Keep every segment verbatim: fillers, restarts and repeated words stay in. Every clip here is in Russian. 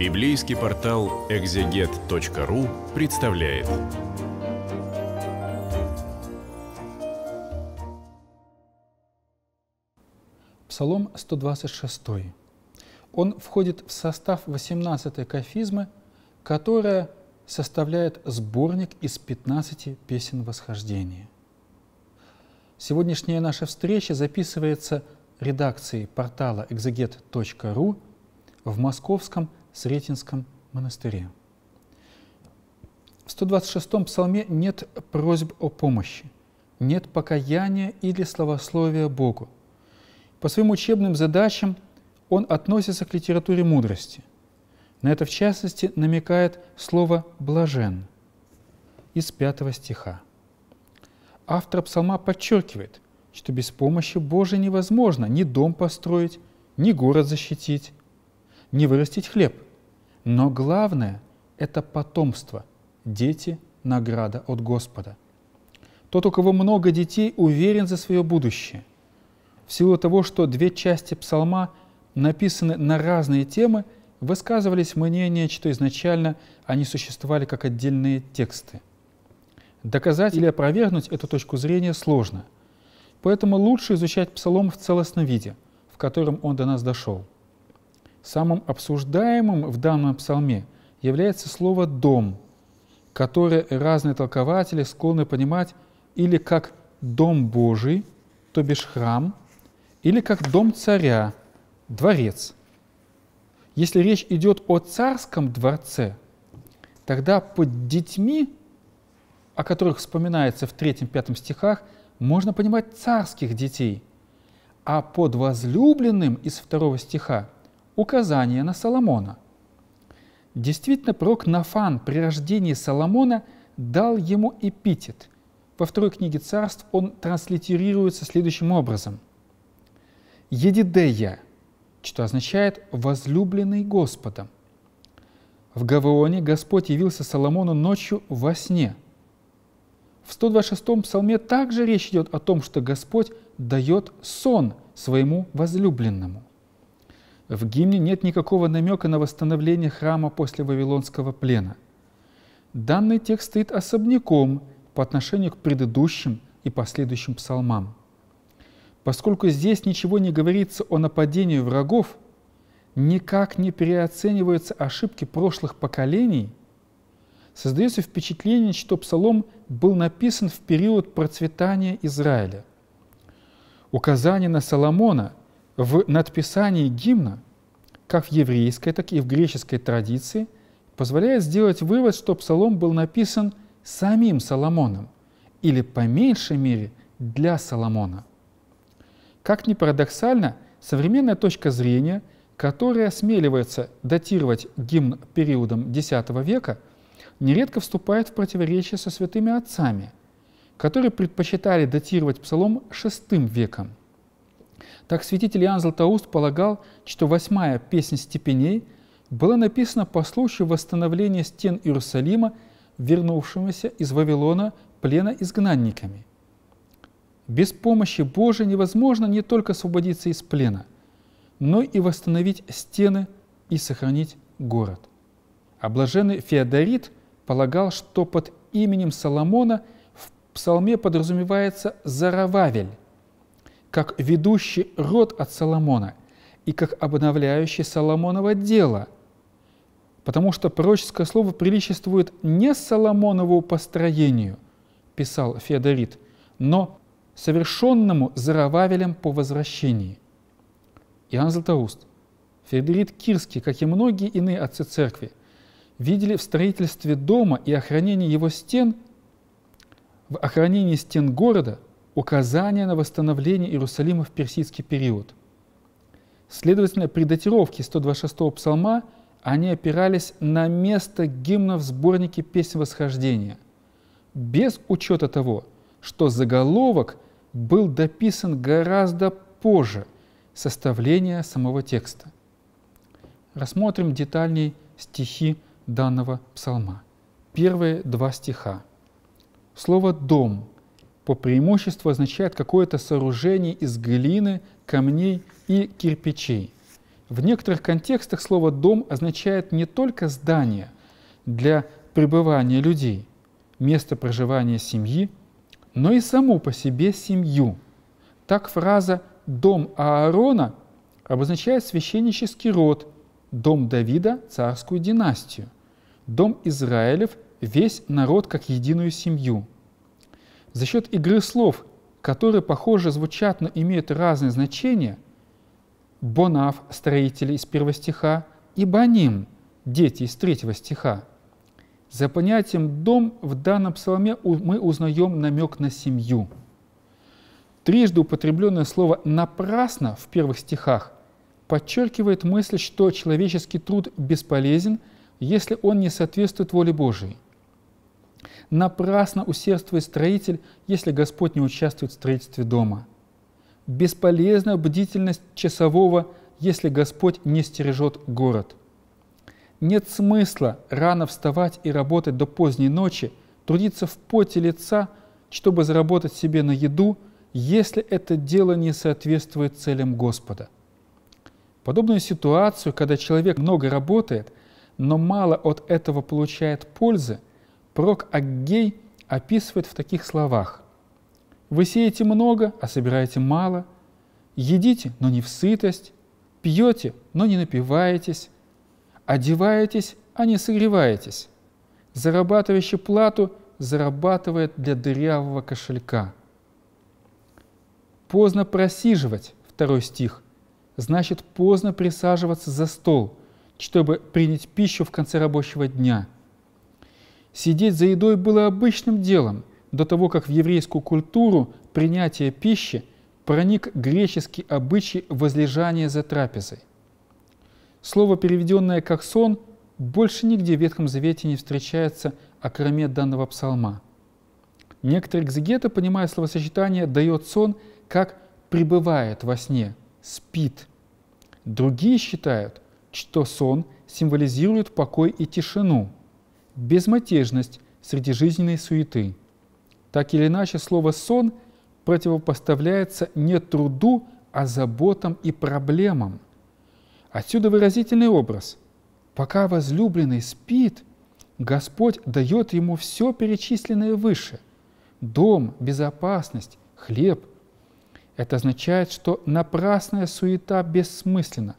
Библейский портал экзегет точка ру представляет. Псалом сто двадцать шесть. Он входит в состав восемнадцатой кафизмы, которая составляет сборник из пятнадцати песен восхождения. Сегодняшняя наша встреча записывается редакцией портала экзегет точка ру в московском Сретенском монастыре. В сто двадцать шестом псалме нет просьб о помощи, нет покаяния или словословия Богу. По своим учебным задачам он относится к литературе мудрости. На это, в частности, намекает слово «блажен» из пятого стиха. Автор псалма подчеркивает, что без помощи Божией невозможно ни дом построить, ни город защитить, не вырастить хлеб. Но главное – это потомство, дети – награда от Господа. Тот, у кого много детей, уверен за свое будущее. В силу того, что две части псалма написаны на разные темы, высказывались мнения, что изначально они существовали как отдельные тексты. Доказать или опровергнуть эту точку зрения сложно. Поэтому лучше изучать псалом в целостном виде, в котором он до нас дошел. Самым обсуждаемым в данном псалме является слово «дом», которое разные толкователи склонны понимать или как «дом Божий», то бишь храм, или как «дом царя», дворец. Если речь идет о царском дворце, тогда под детьми, о которых вспоминается в третьем-пятом стихах, можно понимать царских детей, а под возлюбленным из второго стиха указание на Соломона. Действительно, пророк Нафан при рождении Соломона дал ему эпитет. Во второй книге царств он транслитерируется следующим образом. «Едидея», что означает «возлюбленный Господом». В Гаваоне Господь явился Соломону ночью во сне. В сто двадцать шестом псалме также речь идет о том, что Господь дает сон своему возлюбленному. В гимне нет никакого намека на восстановление храма после Вавилонского плена. Данный текст стоит особняком по отношению к предыдущим и последующим псалмам. Поскольку здесь ничего не говорится о нападении врагов, никак не переоцениваются ошибки прошлых поколений, создается впечатление, что псалом был написан в период процветания Израиля. Указание на Соломона в надписании гимна, как в еврейской, так и в греческой традиции, позволяет сделать вывод, что псалом был написан самим Соломоном или, по меньшей мере, для Соломона. Как ни парадоксально, современная точка зрения, которая осмеливается датировать гимн периодом десятого века, нередко вступает в противоречие со святыми отцами, которые предпочитали датировать псалом шестым веком. Так святитель Иоанн Златоуст полагал, что восьмая песня степеней была написана по случаю восстановления стен Иерусалима, вернувшимися из Вавилона плена изгнанниками. Без помощи Божией невозможно не только освободиться из плена, но и восстановить стены и сохранить город. А блаженный Феодорит полагал, что под именем Соломона в псалме подразумевается Заровавель, как ведущий род от Соломона и как обновляющий Соломоново дело, потому что пророческое слово приличествует не Соломонову построению, писал Феодорит, но совершенному Заровавелем по возвращении. Иоанн Златоуст, Феодорит Кирский, как и многие иные отцы церкви, видели в строительстве дома и охранении его стен, в охранении стен города, указание на восстановление Иерусалима в персидский период. Следовательно, при датировке сто двадцать шестого псалма они опирались на место гимна в сборнике «Песнь восхождения», без учета того, что заголовок был дописан гораздо позже составления самого текста. Рассмотрим детальней стихи данного псалма. Первые два стиха. Слово «дом» по преимуществу означает какое-то сооружение из глины, камней и кирпичей, В некоторых контекстах слово «дом» означает не только здание для пребывания людей, место проживания семьи, но и саму по себе семью. Так фраза «дом Аарона» обозначает священнический род, дом Давида – царскую династию, дом Израилев – весь народ как единую семью. За счет игры слов, которые, похоже, звучат, но имеют разные значения, Бонав – строители из первого стиха, и Баним – дети из третьего стиха. За понятием «дом» в данном псалме мы узнаем намек на семью. Трижды употребленное слово «напрасно» в первых стихах подчеркивает мысль, что человеческий труд бесполезен, если он не соответствует воле Божией. Напрасно усердствует строитель, если Господь не участвует в строительстве дома. Бесполезна бдительность часового, если Господь не стережет город. Нет смысла рано вставать и работать до поздней ночи, трудиться в поте лица, чтобы заработать себе на еду, если это дело не соответствует целям Господа. Подобную ситуацию, когда человек много работает, но мало от этого получает пользы, пророк Агей описывает в таких словах. «Вы сеете много, а собираете мало, едите, но не в сытость, пьете, но не напиваетесь, одеваетесь, а не согреваетесь. Зарабатывающий плату зарабатывает для дырявого кошелька». Поздно просиживать, второй стих, значит поздно присаживаться за стол, чтобы принять пищу в конце рабочего дня. Сидеть за едой было обычным делом до того, как в еврейскую культуру принятие пищи проник греческий обычай возлежания за трапезой. Слово, переведенное как «сон», больше нигде в Ветхом Завете не встречается, окроме данного псалма. Некоторые экзегеты понимают словосочетание «дает сон» как «пребывает во сне», «спит». Другие считают, что сон символизирует покой и тишину, безмятежность среди жизненной суеты. Так или иначе, слово «сон» противопоставляется не труду, а заботам и проблемам. Отсюда выразительный образ. Пока возлюбленный спит, Господь дает ему все перечисленное выше – дом, безопасность, хлеб. Это означает, что напрасная суета бессмысленна,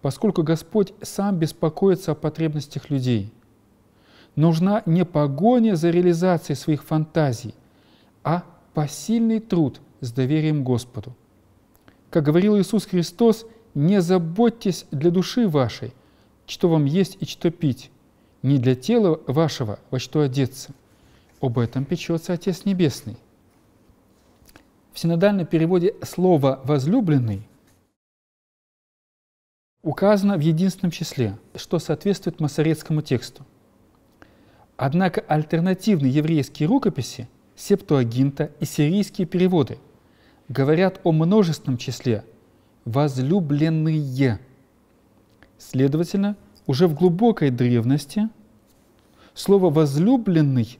поскольку Господь сам беспокоится о потребностях людей. Нужна не погоня за реализацией своих фантазий, а посильный труд с доверием Господу. Как говорил Иисус Христос, «Не заботьтесь для души вашей, что вам есть и что пить, не для тела вашего, во что одеться. Об этом печется Отец Небесный». В синодальном переводе слово «возлюбленный» указано в единственном числе, что соответствует масоретскому тексту. Однако альтернативные еврейские рукописи, септуагинта и сирийские переводы говорят о множественном числе «возлюбленные». Следовательно, уже в глубокой древности слово «возлюбленный»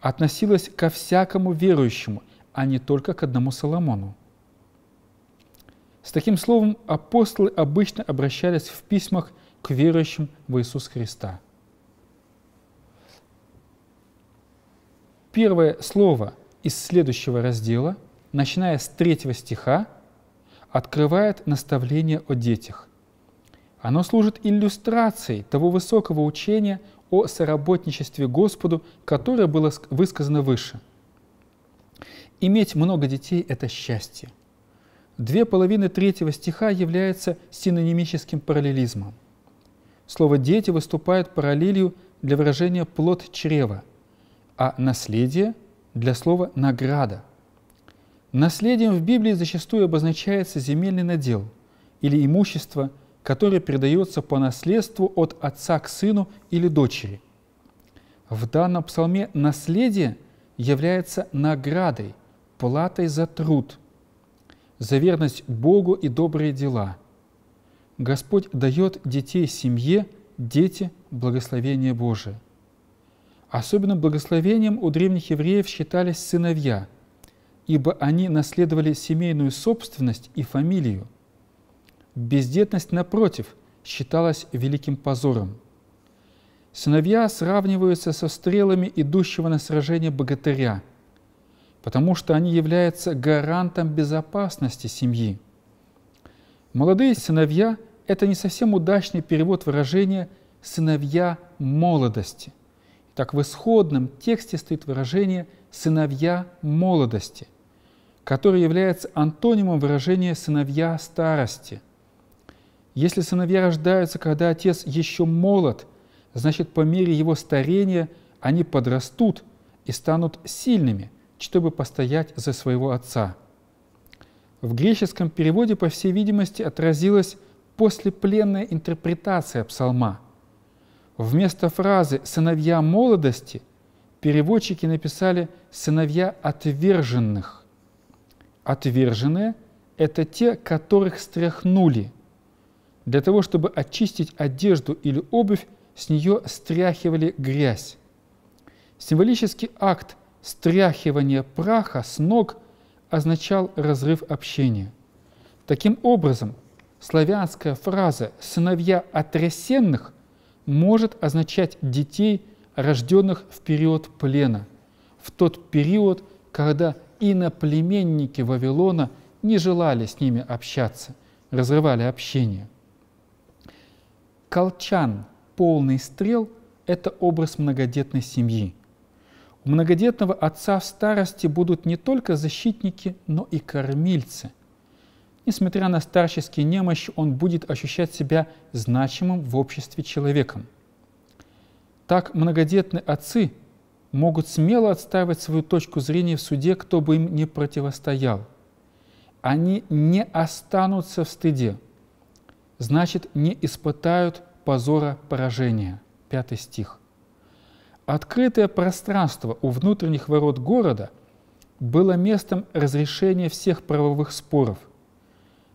относилось ко всякому верующему, а не только к одному Соломону. С таким словом апостолы обычно обращались в письмах к верующим в Иисуса Христа. Первое слово из следующего раздела, начиная с третьего стиха, открывает наставление о детях. Оно служит иллюстрацией того высокого учения о соработничестве Господу, которое было высказано выше. Иметь много детей – это счастье. Две половины третьего стиха являются синонимическим параллелизмом. Слово «дети» выступает параллелью для выражения «плод чрева», а «наследие» для слова «награда». Наследием в Библии зачастую обозначается земельный надел или имущество, которое передается по наследству от отца к сыну или дочери. В данном псалме наследие является наградой, платой за труд, за верность Богу и добрые дела. Господь дает детей семье, дети – благословение Божие. Особенным благословением у древних евреев считались сыновья, ибо они наследовали семейную собственность и фамилию. Бездетность, напротив, считалась великим позором. Сыновья сравниваются со стрелами идущего на сражение богатыря, потому что они являются гарантом безопасности семьи. Молодые сыновья – это не совсем удачный перевод выражения «сыновья молодости». Так в исходном тексте стоит выражение «сыновья молодости», которое является антонимом выражения «сыновья старости». Если сыновья рождаются, когда отец еще молод, значит, по мере его старения они подрастут и станут сильными, чтобы постоять за своего отца. В греческом переводе, по всей видимости, отразилась послепленная интерпретация псалма. Вместо фразы «сыновья молодости» переводчики написали «сыновья отверженных». Отверженные – это те, которых стряхнули. Для того, чтобы очистить одежду или обувь, с нее стряхивали грязь. Символический акт стряхивания праха с ног означал разрыв общения. Таким образом, славянская фраза «сыновья отрясенных» может означать детей, рожденных в период плена, в тот период, когда иноплеменники Вавилона не желали с ними общаться, разрывали общение. Колчан, полный стрел, – это образ многодетной семьи. У многодетного отца в старости будут не только защитники, но и кормильцы. Несмотря на старческие немощи, он будет ощущать себя значимым в обществе человеком. Так многодетные отцы могут смело отстаивать свою точку зрения в суде, кто бы им ни противостоял. Они не останутся в стыде, значит, не испытают позора поражения. Пятый стих. Открытое пространство у внутренних ворот города было местом разрешения всех правовых споров.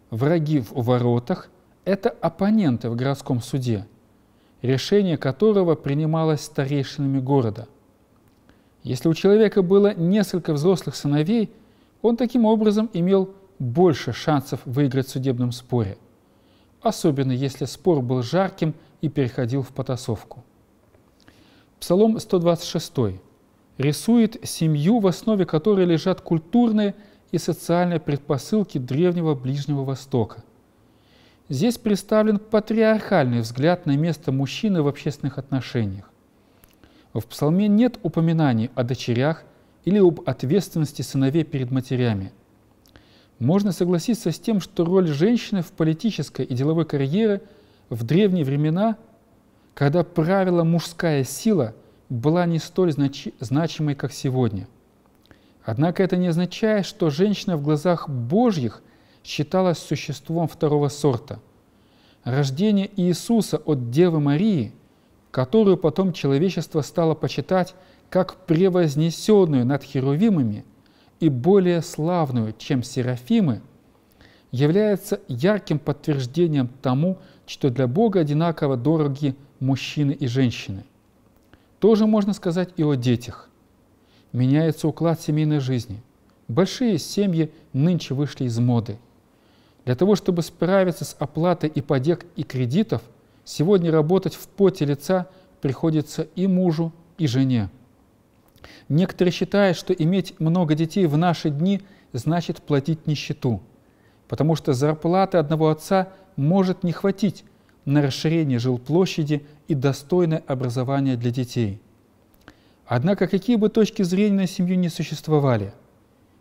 Враги в воротах – это оппоненты в городском суде, решение которого принималось старейшинами города. Если у человека было несколько взрослых сыновей, он таким образом имел больше шансов выиграть в судебном споре, особенно если спор был жарким и переходил в потасовку. Псалом сто двадцать шесть рисует семью, в основе которой лежат культурные и социальные предпосылки древнего Ближнего Востока. Здесь представлен патриархальный взгляд на место мужчины в общественных отношениях. В псалме нет упоминаний о дочерях или об ответственности сыновей перед матерями. Можно согласиться с тем, что роль женщины в политической и деловой карьере в древние времена, когда правила мужская сила, была не столь значи- значимой, как сегодня. Однако это не означает, что женщина в глазах Божьих считалась существом второго сорта. Рождение Иисуса от Девы Марии, которую потом человечество стало почитать как превознесенную над херувимами и более славную, чем серафимы, является ярким подтверждением тому, что для Бога одинаково дороги мужчины и женщины. Тоже можно сказать и о детях. Меняется уклад семейной жизни. Большие семьи нынче вышли из моды. Для того, чтобы справиться с оплатой ипотек и кредитов, сегодня работать в поте лица приходится и мужу, и жене. Некоторые считают, что иметь много детей в наши дни значит платить нищету, потому что зарплаты одного отца может не хватить на расширение жилплощади и достойное образование для детей. Однако, какие бы точки зрения на семью ни существовали,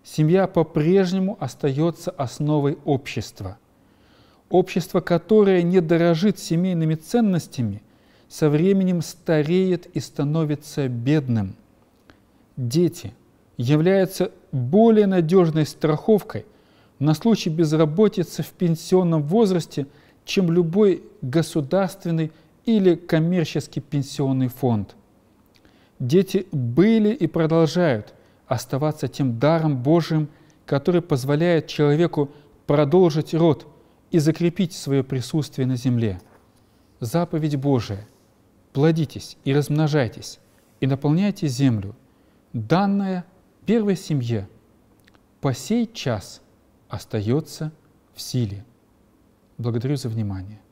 семья по-прежнему остается основой общества. Общество, которое не дорожит семейными ценностями, со временем стареет и становится бедным. Дети являются более надежной страховкой на случай безработицы в пенсионном возрасте, чем любой государственный или коммерческий пенсионный фонд. Дети были и продолжают оставаться тем даром Божиим, который позволяет человеку продолжить род и закрепить свое присутствие на земле. Заповедь Божия – плодитесь и размножайтесь, и наполняйте землю, данная первой семье, по сей час остается в силе. Благодарю за внимание.